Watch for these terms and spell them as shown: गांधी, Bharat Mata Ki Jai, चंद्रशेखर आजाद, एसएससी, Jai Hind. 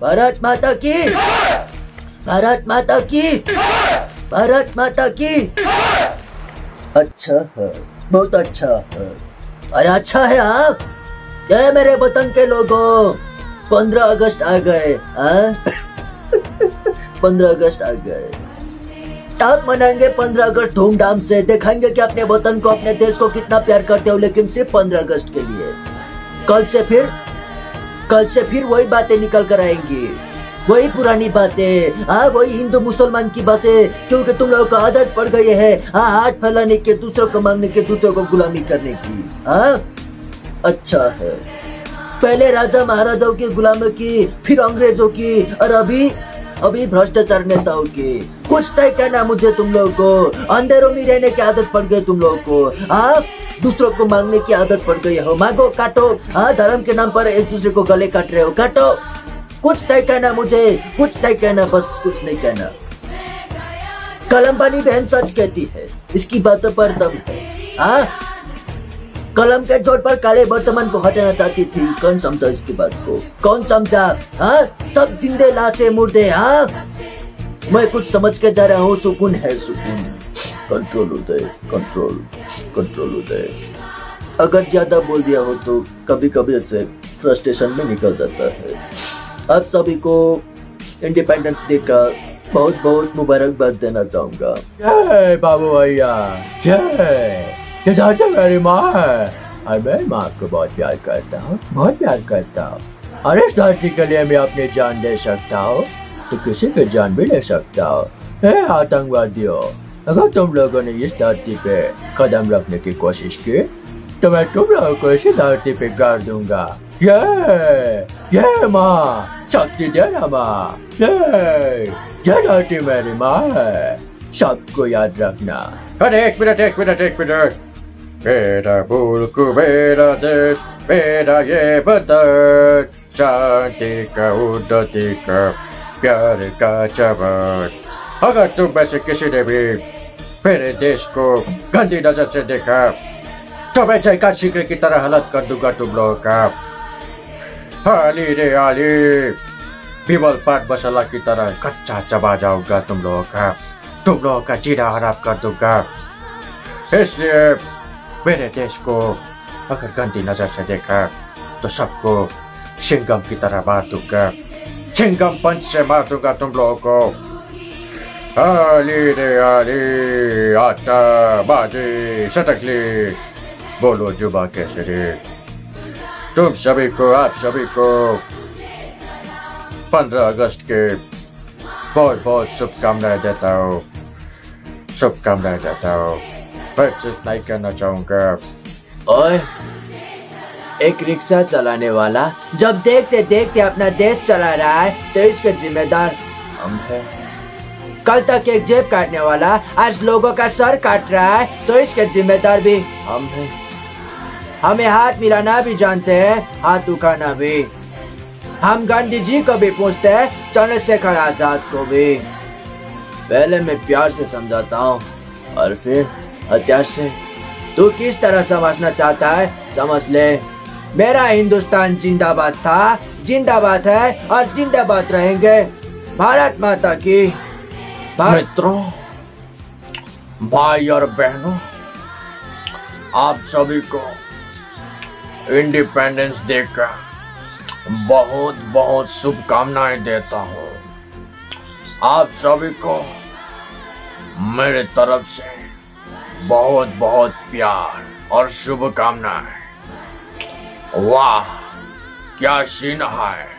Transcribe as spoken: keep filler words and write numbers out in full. भारत माता की, भारत माता की, भारत माता की। अच्छा है, बहुत अच्छा है। अरे अच्छा है आप। जय मेरे वतन के लोगों, पंद्रह अगस्त आ गए। पंद्रह अगस्त आ गए, आप मनाएंगे पंद्रह अगस्त धूमधाम से, दिखाएंगे कि अपने वतन को, अपने देश को कितना प्यार करते हो, लेकिन सिर्फ पंद्रह अगस्त के लिए। कल से फिर कल से फिर वही बातें निकल कर आएंगी, वही पुरानी बातें, हाँ वही हिंदू मुसलमान की बातें, क्योंकि तुम लोगों को आदत पड़ गई है हाँ हाथ फैलाने के, दूसरों को मांगने के, दूसरों को गुलामी करने की। हाँ अच्छा है, पहले राजा महाराजाओं की गुलामी की, फिर अंग्रेजों की, और अभी अभी भ्रष्टाचार नेताओं की। कुछ तय करना मुझे, तुम लोगों को अंधेरों में रहने की आदत पड़ गई तुम लोगों को, हाँ दूसरों को मांगने की आदत पड़ गई हो, मांगो काटो, हाँ धर्म के नाम पर एक दूसरे को गले काट रहे हो, काटो। कुछ नहीं कहना मुझे, कुछ नहीं कहना, बस कुछ नहीं कहना। कलमबानी बहन सच कहती है, इसकी बातों पर दम है। आ? कलम के जोड़ पर काले वर्तमान को हटाना चाहती थी, कौन समझा इसकी बात को, कौन समझा। हाँ सब जिंदे लाशें मुर्दे। हाँ मैं कुछ समझ के जा रहा हूँ, सुकून है सुकून। Control Uday, control control Uday. अगर ज्यादा बोल दिया हो तो कभी कभी ऐसे फ्रस्ट्रेशन में निकल जाता है। आप सभी को इंडिपेंडेंस डे का बहुत बहुत मुबारकबाद देना चाहूंगा। जय बाबू भैया, जय जय मेरी माँ। और मैं माँ को बहुत प्यार करता हूँ, बहुत प्यार करता हूँ। और इस धरती के लिए मैं अपनी जान दे सकता हूँ तो किसी की जान भी ले सकता हूँ। हे आतंकवादियों, अगर तुम लोगों ने इस धरती पे कदम रखने की कोशिश की तो मैं तुम लोगों को इसी धरती पे गाड़ दूंगा। जय जय माँ, शक्ति देना माँ। जय जय धरती मेरी माँ, सबको याद रखना। अरे एक मिनट एक मिनट एक मिनट, मेरा मुल्क मेरा देश मेरा ये वतन, शांति का उन्नति का प्यार का चमन। अगर तुम में से किसी ने भी मेरे देश को गंदी नजर से देखा तो मैं जयकार शिकरे की तरह हालत कर दूंगा तुम लोगों का। आली रे आली, बीबल पाट मसाला की तरह कच्चा चबा जाऊंगा तुम लोगों का, तुम लोगों का जीना हराम कर दूंगा। इसलिए मेरे देश को अगर गंदी नजर से देखा तो सबको सिंगम की तरह मार दूंगा, सिंगम पंच से मार दूंगा तुम लोगों को। आली रे आली, आटा बाजी सटकली, बोलो जुबा केसरी। तुम सभी को, आप सभी को पंद्रह अगस्त के बहुत बहुत शुभकामनाएं देता हूँ, शुभकामनाएं देता हूँ। परचेज नहीं करना चाहूँगा। और एक रिक्शा चलाने वाला जब देखते देखते अपना देश चला रहा है तो इसके जिम्मेदार हम हैं। कल तक एक जेब काटने वाला आज लोगों का सर काट रहा है तो इसके जिम्मेदार भी हम हैं। हमें हाथ मिलाना भी जानते हैं, हाथ उठाना भी। हम गांधी जी को भी पूछते हैं, चंद्रशेखर आजाद को भी। पहले मैं प्यार से समझाता हूँ और फिर हथियार से। तू किस तरह समझना चाहता है समझ ले। मेरा हिंदुस्तान जिंदाबाद था, जिंदाबाद है और जिंदाबाद रहेंगे। भारत माता की। मित्रों, भाई और बहनों, आप सभी को इंडिपेंडेंस डे का बहुत बहुत शुभकामनाएं देता हूँ। आप सभी को मेरे तरफ से बहुत बहुत प्यार और शुभकामनाएं। वाह क्या सीन है।